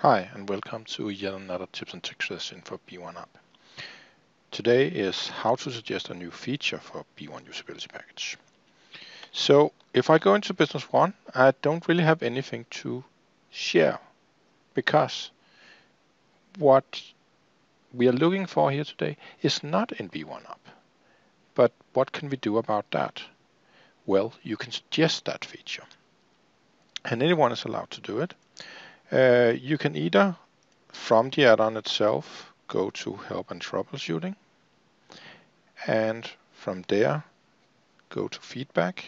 Hi, and welcome to yet another tips and tricks session for B1UP. Today is how to suggest a new feature for B1 usability package. So if I go into Business One, I don't really have anything to share because what we are looking for here today is not in B1UP. But what can we do about that? Well, you can suggest that feature, and anyone is allowed to do it. You can either, from the add-on itself, go to Help and Troubleshooting, and from there go to Feedback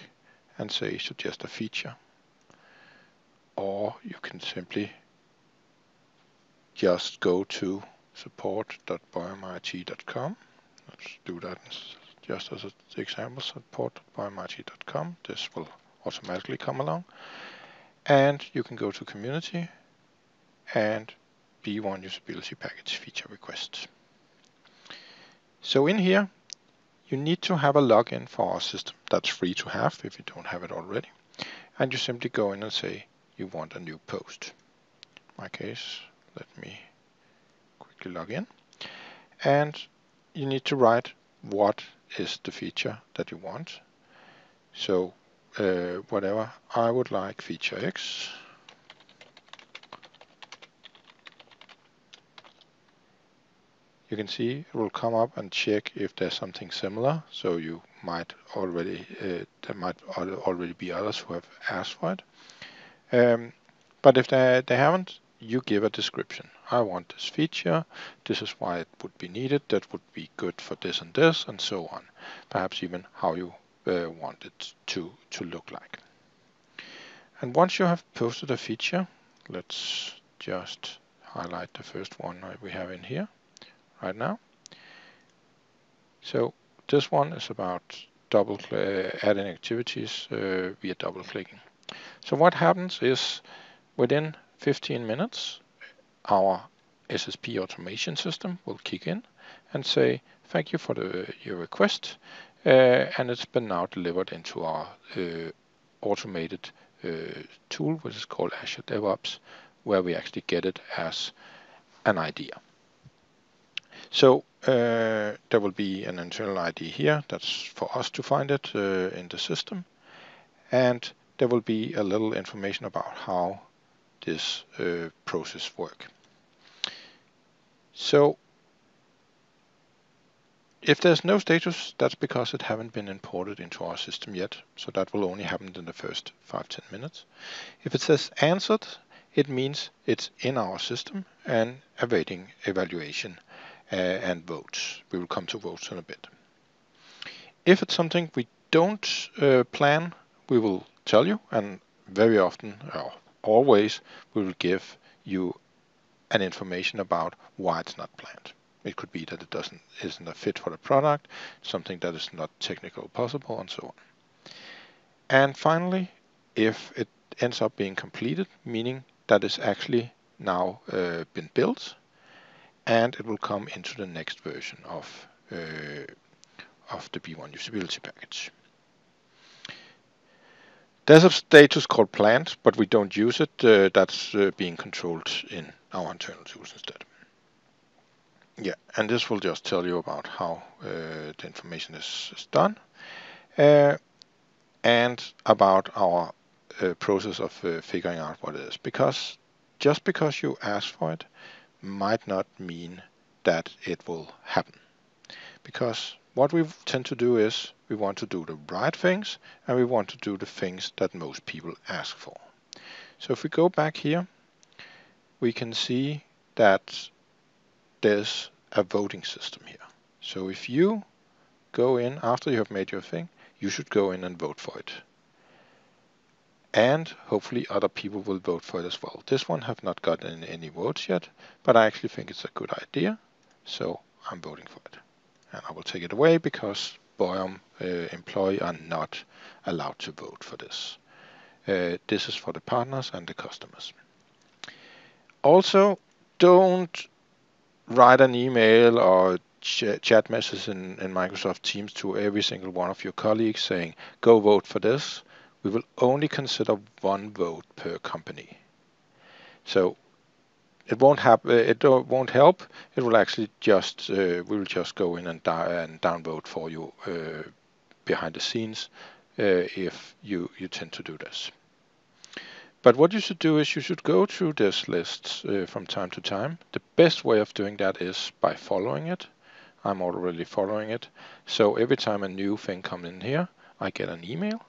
and say Suggest a Feature. Or you can simply just go to support.boyum-it.com. Let's do that just as an example, support.boyum-it.com. This will automatically come along. And you can go to Community and B1 usability package feature request. So in here, you need to have a login for our system. That's free to have if you don't have it already. And you simply go in and say you want a new post. In my case, let me quickly log in. And you need to write what is the feature that you want. So whatever, I would like feature X. You can see it will come up and check if there's something similar. So you might already, there might already be others who have asked for it. But if they haven't, you give a description. I want this feature. This is why it would be needed. That would be good for this and this, and so on. Perhaps even how you want it to look like. And once you have posted a feature, let's just highlight the first one we have in here right now. So this one is about adding activities via double clicking. So what happens is within 15 minutes our SSP automation system will kick in and say thank you for your request, and it's been now delivered into our automated tool, which is called Azure DevOps, where we actually get it as an idea. So there will be an internal ID here. That's for us to find it in the system. And there will be a little information about how this process works. So if there's no status, that's because it haven't been imported into our system yet. So that will only happen in the first 5-10 minutes. If it says answered, it means it's in our system and awaiting evaluation and votes. We will come to votes in a bit. If it's something we don't plan, we will tell you, and very often, or always, we will give you an information about why it's not planned. It could be that it isn't a fit for the product, something that is not technical possible, and so on. And finally, if it ends up being completed, meaning that it's actually now been built, and it will come into the next version of the B1 usability package. There's a status called planned, but we don't use it. That's being controlled in our internal tools instead. Yeah, and this will just tell you about how the information is done and about our process of figuring out what it is. Because just because you ask for it might not mean that it will happen. Because what we tend to do is we want to do the right things, and we want to do the things that most people ask for. So if we go back here, we can see that there's a voting system here. So if you go in after you have made your thing, you should go in and vote for it. And hopefully other people will vote for it as well. This one have not gotten any votes yet, but I actually think it's a good idea. So I'm voting for it. And I will take it away because Boyum employees are not allowed to vote for this. This is for the partners and the customers. Also, don't write an email or chat message in Microsoft Teams to every single one of your colleagues saying, go vote for this. We will only consider one vote per company. So It won't help. It will actually just we will just go in and download for you behind the scenes if you tend to do this. But what you should do is you should go through this list from time to time. The best way of doing that is by following it. I'm already following it. So every time a new thing comes in here, I get an email,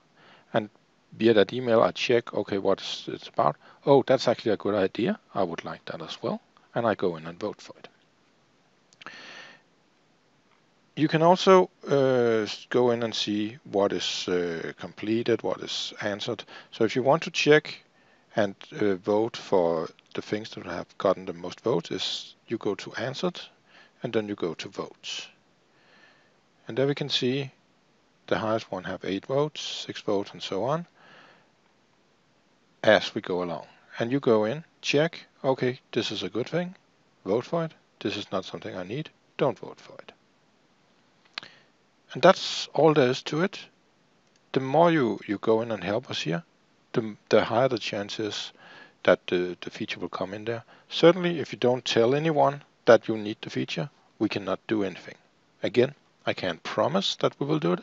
and via that email I check, okay, what it's about. Oh, that's actually a good idea. I would like that as well. And I go in and vote for it. You can also go in and see what is completed, what is answered. So if you want to check and vote for the things that have gotten the most votes, is you go to answered and then you go to votes. And there we can see the highest one have 8 votes, 6 votes, and so on as we go along. And you go in, check, okay, this is a good thing, vote for it. This is not something I need, don't vote for it. And that's all there is to it. The more you go in and help us here, the higher the chance is that the feature will come in there. Certainly, if you don't tell anyone that you need the feature, we cannot do anything. Again, I can't promise that we will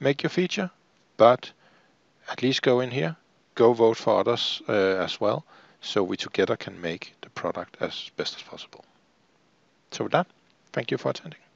make your feature, but at least go in here, go vote for others as well, so we together can make the product as best as possible. So with that, thank you for attending.